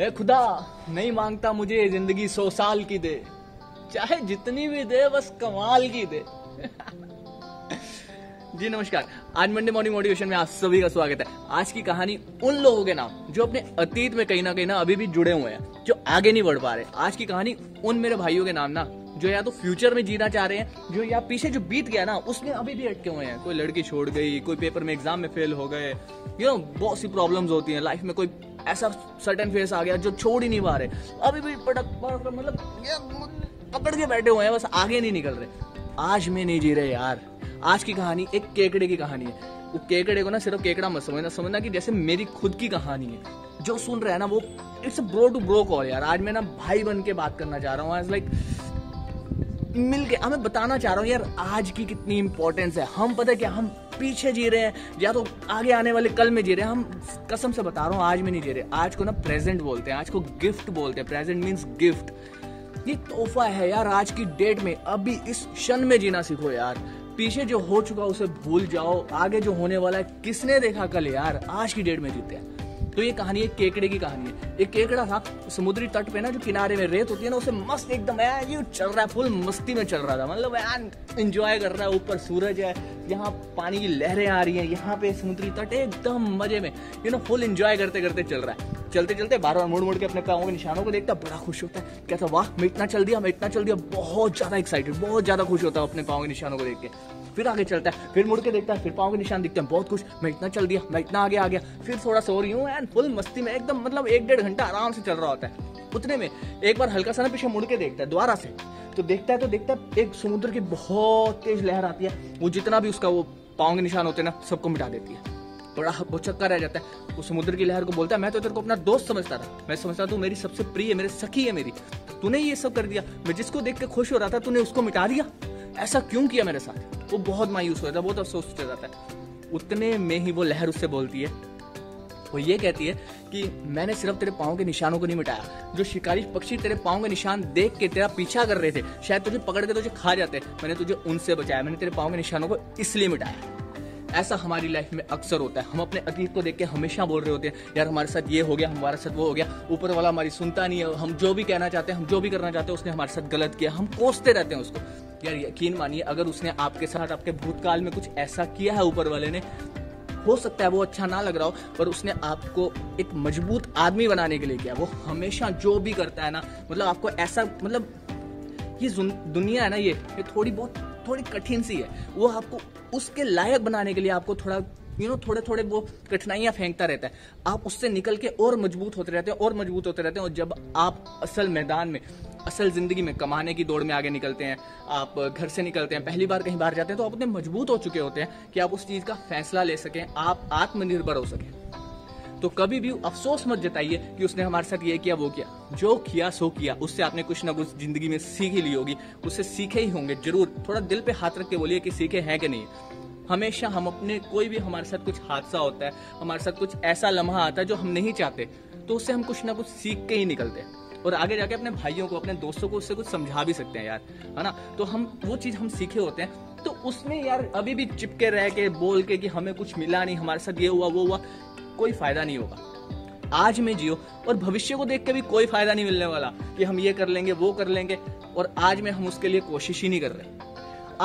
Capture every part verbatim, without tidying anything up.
ए खुदा नहीं मांगता मुझे जिंदगी सौ साल की दे, चाहे जितनी भी दे बस कमाल की दे। जी नमस्कार, आज मंडे मॉर्निंग मोटिवेशन में आप सभी का स्वागत है। आज की कहानी उन लोगों के नाम जो अपने अतीत में कहीं ना कहीं ना अभी भी जुड़े हुए हैं, जो आगे नहीं बढ़ पा रहे। आज की कहानी उन मेरे भाइयों के नाम ना जो या तो फ्यूचर में जीना चाह रहे हैं, जो या पीछे जो बीत गया ना उसमें अभी भी अटके हुए हैं। कोई लड़की छोड़ गई, कोई पेपर में एग्जाम में फेल हो गए, यू नो बहुत सी प्रॉब्लम्स होती हैं लाइफ में। कोई ऐसा सर्टेन फेस आ गया जो छोड़ ही नहीं पा रहे, अभी भी पटक पटक मतलब पकड़ के बैठे हुए हैं, बस आगे नहीं निकल रहे। आज में नहीं जी रहे यार। आज की कहानी एक केकड़े की कहानी है। वो केकड़े को ना सिर्फ केकड़ा मत समझना, समझना कि जैसे मेरी खुद की कहानी है। जो सुन रहे हैं ना वो it's bro to bro call यार। आज मैं ना भाई बन के बात करना चाह रहा हूँ, आज लाइक मिल के हमें बताना चाह रहा हूँ यार आज की कितनी इंपॉर्टेंस है। हम पता है क्या, हम पीछे जी रहे हैं या तो आगे आने वाले कल में जी रहे हैं। हम कसम से बता रहा हूँ आज में नहीं जी रहे। आज को ना प्रेजेंट बोलते हैं, आज को गिफ्ट बोलते हैं। Present means gift. ये तोहफा है यार आज की डेट में। अभी इस क्षण में जीना सीखो यार। पीछे जो हो चुका उसे भूल जाओ, आगे जो होने वाला है किसने देखा कल यार, आज की डेट में जीते हैं। तो ये कहानी एक केकड़े की कहानी है। एक केकड़ा था समुद्री तट पे ना, जो किनारे में रेत होती है ना उसे मस्त एकदम यार ये चल रहा है, फुल मस्ती में चल रहा था, मतलब यार एंजॉय कर रहा है। ऊपर सूरज है, यहाँ पानी की लहरें आ रही हैं, यहाँ पे समुद्री तट एकदम मजे में, यू नो फुल एंजॉय करते करते चल रहा है। चलते चलते बार बार मुड़ मुड़ के अपने कामों के निशानों को देखता, बड़ा खुश होता है, कहता वाह मैं इतना चल दिया, मैं इतना चल दिया, बहुत ज़्यादा एक्साइटेड, बहुत ज़्यादा खुश होता है अपने पाँव के निशानों को देख के। फिर आगे चलता है, फिर मुड़ के देखता है, फिर पाँव के निशान दिखते हैं, बहुत खुश, मैं इतना चल दिया, मैं इतना आगे आ गया। फिर थोड़ा सो रही हूँ एंड फुल मस्ती में एकदम, मतलब एक डेढ़ घंटा आराम से चल रहा होता है। उतने में एक बार हल्का सा ना पीछे मुड़ के देखता है दोबारा से, तो देखता है तो देखता है एक समुद्र की बहुत तेज लहर आती है, वो जितना भी उसका वो पाँव के निशान होते हैं ना सबको मिटा देती है। बड़ा बोचक्का रह जाता है। उस समुद्र की लहर को बोलता है मैं तो तेरे को अपना दोस्त समझता था, मैं समझता तू मेरी सबसे प्रिय है, मेरे सखी है मेरी, तूने ये सब कर दिया। मैं जिसको देख के खुश हो रहा था तूने उसको मिटा दिया, ऐसा क्यों किया मेरे साथ। वो बहुत मायूस हो जाता है, बहुत अफसोस हो जाता है। उतने में ही वो लहर उससे बोलती है, वो ये कहती है कि मैंने सिर्फ तेरे पाँव के निशानों को नहीं मिटाया, जो शिकारी पक्षी तेरे पाँव के निशान देख के तेरा पीछा कर रहे थे, शायद तुझे पकड़ के तुझे खा जाते, मैंने तुझे उनसे बचाया, मैंने तेरे पाँव के निशानों को इसलिए मिटाया। ऐसा हमारी लाइफ में अक्सर होता है। हम अपने अतीत को देख के हमेशा बोल रहे होते हैं यार हमारे साथ ये हो गया, हमारे साथ वो हो गया, ऊपर वाला हमारी सुनता नहीं है, हम जो भी कहना चाहते हैं, हम जो भी करना चाहते हैं उसने हमारे साथ गलत किया, हम कोसते रहते हैं उसको। यार यकीन मानिए अगर उसने आपके साथ आपके भूतकाल में कुछ ऐसा किया है ऊपर वाले ने, हो सकता है वो अच्छा ना लग रहा हो पर उसने आपको एक मजबूत आदमी बनाने के लिए किया। वो हमेशा जो भी करता है ना, मतलब आपको ऐसा, मतलब ये दुनिया है ना ये ये थोड़ी बहुत थोड़ी कठिन सी है, वो आपको उसके लायक बनाने के लिए आपको थोड़ा यू नो थोड़े थोड़े वो कठिनाइयाँ फेंकता रहता है। आप उससे निकल के और मजबूत होते रहते हैं और मजबूत होते रहते हैं, और जब आप असल मैदान में, असल ज़िंदगी में कमाने की दौड़ में आगे निकलते हैं, आप घर से निकलते हैं, पहली बार कहीं बाहर जाते हैं, तो आप उतने मजबूत हो चुके होते हैं कि आप उस चीज़ का फैसला ले सकें, आप आत्मनिर्भर हो सकें। तो कभी भी अफसोस मत जताइए कि उसने हमारे साथ ये किया वो किया। जो किया सो किया, उससे आपने कुछ ना कुछ जिंदगी में सीख ही ली होगी, उससे सीखे ही होंगे जरूर। थोड़ा दिल पे हाथ रख के बोलिए कि सीखे हैं कि नहीं। हमेशा हम अपने, कोई भी हमारे साथ कुछ हादसा होता है, हमारे साथ कुछ ऐसा लम्हा आता है जो हम नहीं चाहते, तो उससे हम कुछ ना कुछ सीख के ही निकलते हैं, और आगे जाके अपने भाइयों को, अपने दोस्तों को उससे कुछ समझा भी सकते हैं यार, है ना। तो हम वो चीज़ हम सीखे होते हैं, तो उसमें यार अभी भी चिपके रह के बोल के कि हमें कुछ मिला नहीं, हमारे साथ ये हुआ वो हुआ, कोई फायदा नहीं होगा। आज में जियो और भविष्य को देख के भी कोई फायदा नहीं मिलने वाला कि हम ये कर लेंगे वो कर लेंगे, और आज में हम उसके लिए कोशिश ही नहीं कर रहे।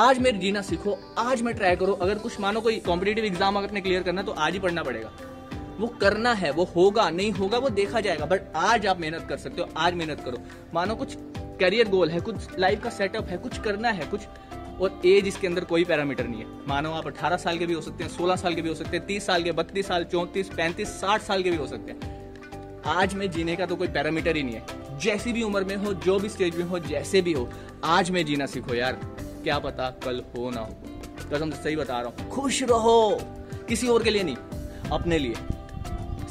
आज में जीना सीखो, आज में ट्राई करो। अगर कुछ मानो कोई कॉम्पिटिटिव एग्जाम अगर आपने क्लियर करना है तो आज ही पढ़ना पड़ेगा, वो करना है, वो होगा नहीं होगा वो देखा जाएगा, बट आज आप मेहनत कर सकते हो, आज मेहनत करो। मानो कुछ करियर गोल है, कुछ लाइफ का सेटअप है, कुछ करना है कुछ, और एज इसके अंदर कोई पैरामीटर नहीं है। मानो आप अठारह साल के भी हो सकते हैं, सोलह साल के भी हो सकते हैं, तीस साल के, बत्तीस साल, चौंतीस, पैंतीस, साठ साल के भी हो सकते हैं। आज में जीने का तो कोई पैरामीटर ही नहीं है। जैसी भी उम्र में हो, जो भी स्टेज में हो, जैसे भी हो, आज में जीना सीखो यार। क्या पता कल हो ना हो, कसम से सही बता रहा हूँ। खुश रहो, किसी और के लिए नहीं, अपने लिए।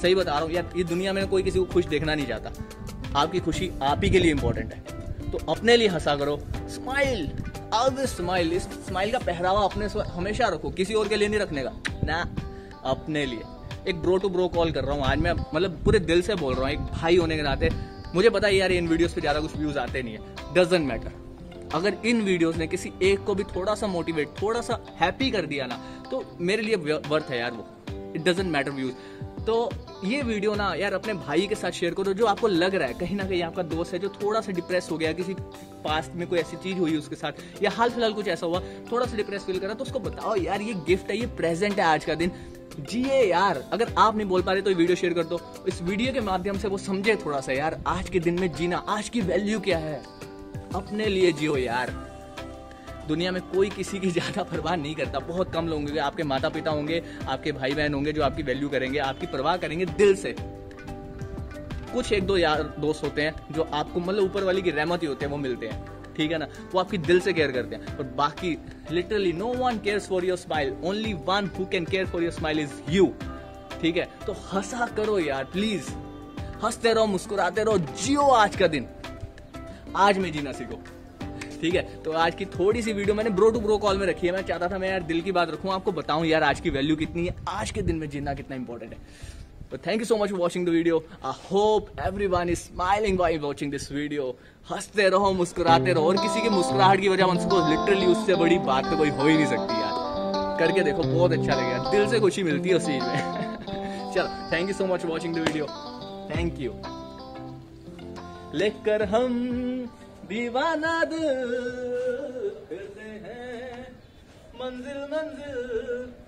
सही बता रहा हूँ यार, ये दुनिया में कोई किसी को खुश देखना नहीं चाहता, आपकी खुशी आप ही के लिए इंपॉर्टेंट है, तो अपने लिए हंसा करो। Smile, always smile. इस स्माइल का पहरावा अपने हमेशा रखो, किसी और के लिए नहीं रखने का ना, अपने लिए। एक ब्रो टू ब्रो कॉल कर रहा हूँ आज मैं, मतलब पूरे दिल से बोल रहा हूँ, एक भाई होने के नाते। मुझे पता है यार इन वीडियोस पे ज़्यादा कुछ व्यूज़ आते नहीं है, डजेंट मैटर। अगर इन वीडियोस ने किसी एक को भी थोड़ा सा मोटिवेट, थोड़ा सा हैप्पी कर दिया ना, तो मेरे लिए वर्थ है यार वो। It doesn't matter views. तो ये वीडियो ना यार अपने भाई के साथ शेयर करो जो आपको लग रहा है कहीं ना कहीं आपका दोस्त है जो थोड़ा सा डिप्रेस हो गया, किसी पास्ट में कोई ऐसी चीज हुई उसके साथ या हाल फिलहाल कुछ ऐसा हुआ, थोड़ा सा डिप्रेस फील कर रहा है, तो उसको बताओ यार ये गिफ्ट है, ये प्रेजेंट है, आज का दिन जिए यार। अगर आप नहीं बोल पा रहे तो ये वीडियो शेयर कर दो, इस वीडियो के माध्यम से वो समझे थोड़ा सा यार आज के दिन में जीना, आज की वैल्यू क्या है, अपने लिए जियो यार। दुनिया में कोई किसी की ज़्यादा परवाह नहीं करता, बहुत कम लोग होंगे, आपके माता पिता होंगे, आपके भाई बहन होंगे जो आपकी वैल्यू करेंगे, आपकी परवाह करेंगे दिल से। कुछ एक दो यार दोस्त होते हैं जो आपको मतलब ऊपर वाली की रहमत ही होते हैं, वो मिलते हैं, ठीक है ना, वो आपकी दिल से केयर करते हैं। और बाकी literally no one cares for your smile, only one who can care for your smile is you, ठीक है। तो हंसा करो यार प्लीज, हंसते रहो, मुस्कुराते रहो, जियो आज का दिन, आज में जीना सीखो, ठीक है। तो आज की थोड़ी सी वीडियो मैंने ब्रो टू ब्रो कॉल में रखी है, मैं चाहता था मैं यार दिल की बात रखूं, आपको बताऊं यार आज की वैल्यू कितनी है, आज के दिन में जीना कितना इंपॉर्टेंट है। तो thank you so much for watching the video, I hope everyone is smiling while watching this video. हंसते रहो, मुस्कुराते रहो, और किसी की मुस्कुराहट की वजह उनको लिटरली उससे बड़ी बात तो कोई हो ही नहीं सकती यार, करके देखो बहुत अच्छा लगेगा, दिल से खुशी मिलती है उस चीज में। चलो thank you so much for watching the video, thank you. लेकर हम दीवाना दिल फिरते हैं मंजिल मंजिल।